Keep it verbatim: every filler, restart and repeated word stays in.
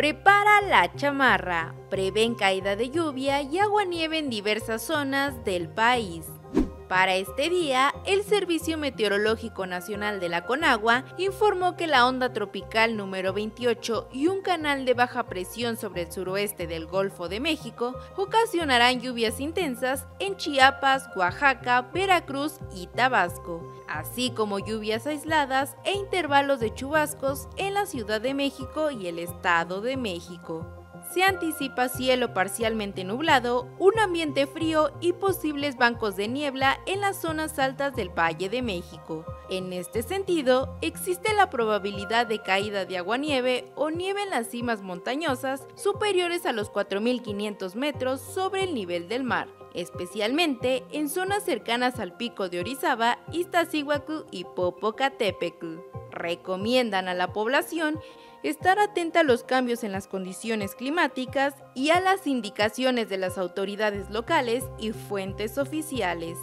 Prepara la chamarra, prevén caída de lluvia y aguanieve en diversas zonas del país. Para este día, el Servicio Meteorológico Nacional de la Conagua informó que la onda tropical número veintiocho y un canal de baja presión sobre el suroeste del Golfo de México ocasionarán lluvias intensas en Chiapas, Oaxaca, Veracruz y Tabasco, así como lluvias aisladas e intervalos de chubascos en la Ciudad de México y el Estado de México. Se anticipa cielo parcialmente nublado, un ambiente frío y posibles bancos de niebla en las zonas altas del Valle de México. En este sentido, existe la probabilidad de caída de aguanieve o nieve en las cimas montañosas superiores a los cuatro mil quinientos metros sobre el nivel del mar, especialmente en zonas cercanas al pico de Orizaba, Iztaccíhuatl y Popocatépetl. Recomiendan a la población estar atenta a los cambios en las condiciones climáticas y a las indicaciones de las autoridades locales y fuentes oficiales.